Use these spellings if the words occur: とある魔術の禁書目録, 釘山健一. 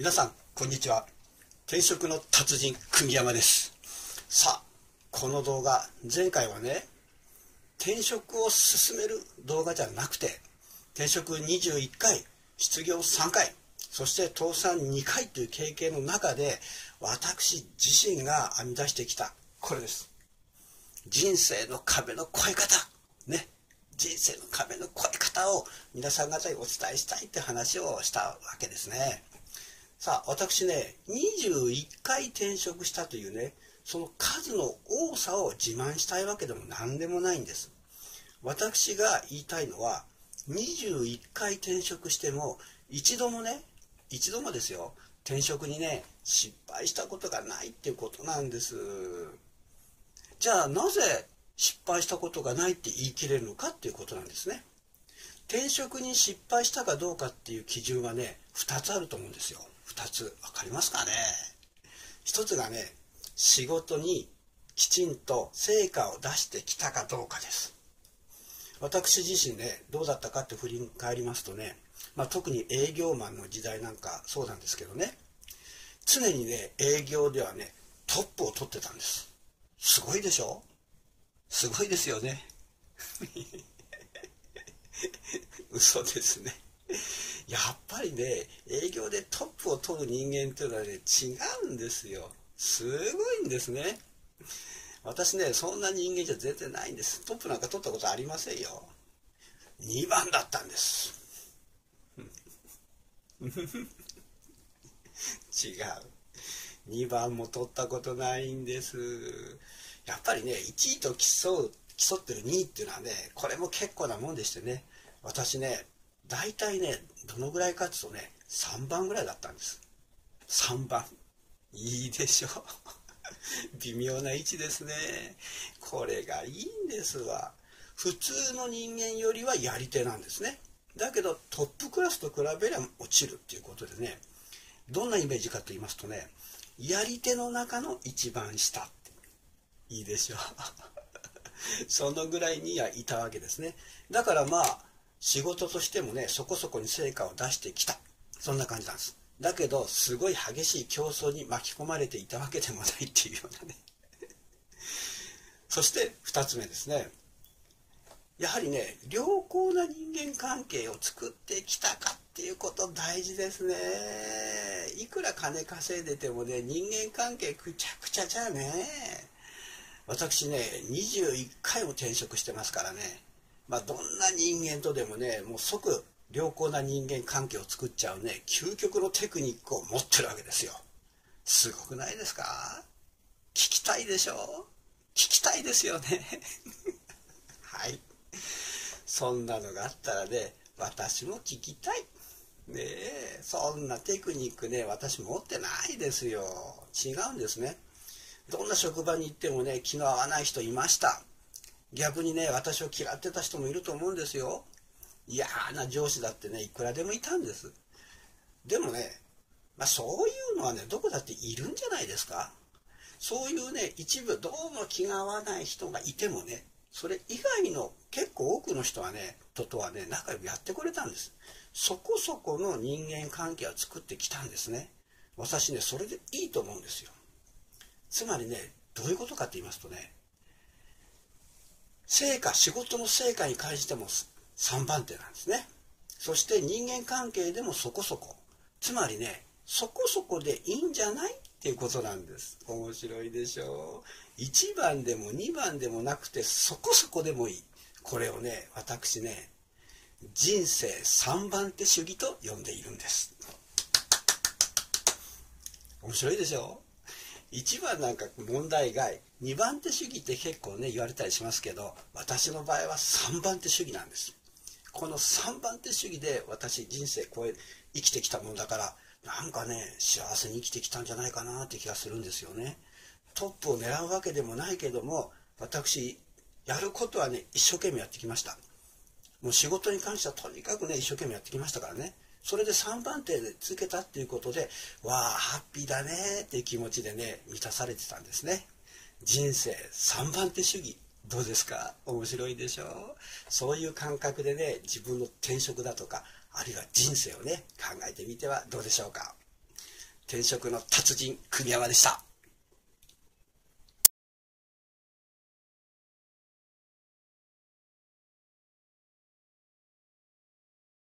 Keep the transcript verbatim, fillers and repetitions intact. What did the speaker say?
皆さんこんにちは、転職の達人釘山です。さあ、この動画、前回はね、転職を進める動画じゃなくて、転職にじゅういっかい、失業さんかい、そして倒産にかいという経験の中で、私自身が編み出してきたこれです。人生の壁の越え方ね、人生の壁の越え方を皆さん方にお伝えしたいって話をしたわけですね。さあ、私ね、にじゅういっかい転職したというね、その数の多さを自慢したいわけでも何でもないんです。私が言いたいのは、にじゅういっかい転職しても一度もね一度もですよ、転職にね失敗したことがないっていうことなんです。じゃあなぜ失敗したことがないって言い切れるのかっていうことなんですね。転職に失敗したかどうかっていう基準はね、ふたつあると思うんですよ。ふたつ、分かりますかね。ひとつがね、仕事にきちんと成果を出してきたかどうかです。私自身ね、どうだったかって振り返りますとね、まあ、特に営業マンの時代なんかそうなんですけどね、常にね営業ではねトップを取ってたんです。すごいでしょ。すごいですよね嘘ですね。やっぱりね、営業でトップを取る人間っていうのはね、違うんですよ。すごいんですね。私ね、そんな人間じゃ全然ないんです。トップなんか取ったことありませんよ。にばんだったんです違う、にばんも取ったことないんです。やっぱりね、いちいと競う競ってるにいっていうのはね、これも結構なもんでしてね、私ね、大体ね、どのぐらいかっていうとね、さんばんぐらいだったんです。さんばん、いいでしょ微妙な位置ですね。これがいいんですわ。普通の人間よりはやり手なんですね。だけどトップクラスと比べれば落ちるっていうことでね、どんなイメージかと言いますとね、やり手の中の一番下って、いいでしょうそのぐらいにはいたわけですね。だからまあ仕事としてもね、そこそこに成果を出してきた、そんな感じなんです。だけどすごい激しい競争に巻き込まれていたわけでもないっていうようなねそしてふたつめですね、やはりね、良好な人間関係を作ってきたかっていうこと、大事ですね。いくら金稼いでてもね、人間関係くちゃくちゃじゃね。私ね、にじゅういっかいも転職してますからね、まあ、どんな人間とでもね、もう即良好な人間関係を作っちゃうね、究極のテクニックを持ってるわけですよ。すごくないですか。聞きたいでしょ。聞きたいですよねはい。そんなのがあったらね、私も聞きたい。ねえ、そんなテクニックね、私持ってないですよ。違うんですね。どんな職場に行ってもね、気の合わない人いました。逆にね、私を嫌ってた人もいると思うんですよ。嫌な上司だってね、いくらでもいたんです。でもね、まあ、そういうのはね、どこだっているんじゃないですか。そういうね、一部どうも気が合わない人がいてもね、それ以外の結構多くの人はね人とはね仲良くやってくれたんです。そこそこの人間関係は作ってきたんですね。私ね、それでいいと思うんですよ。つまりね、どういうことかと言いますとね、成果、仕事の成果に関してもさんばんてなんですね。そして人間関係でもそこそこ、つまりね、そこそこでいいんじゃないっていうことなんです。面白いでしょう。いちばんでもにばんでもなくて、そこそこでもいい。これをね、私ね、人生さんばんて主義と呼んでいるんです。面白いでしょう。いちばんなんか問題外、にばんて主義って結構ね言われたりしますけど、私の場合はさんばんて主義なんです。このさんばんて主義で私人生こう生きてきたもんだから、なんかね、幸せに生きてきたんじゃないかなって気がするんですよね。トップを狙うわけでもないけども、私やることはね一生懸命やってきました。もう仕事に関してはとにかくね一生懸命やってきましたからね。それでさんばんてで続けたっていうことで、わあハッピーだねーっていう気持ちでね満たされてたんですね。人生さんばんて主義、どうですか。面白いでしょう。そういう感覚でね、自分の転職だとか、あるいは人生をね考えてみてはどうでしょうか。転職の達人、組山でした。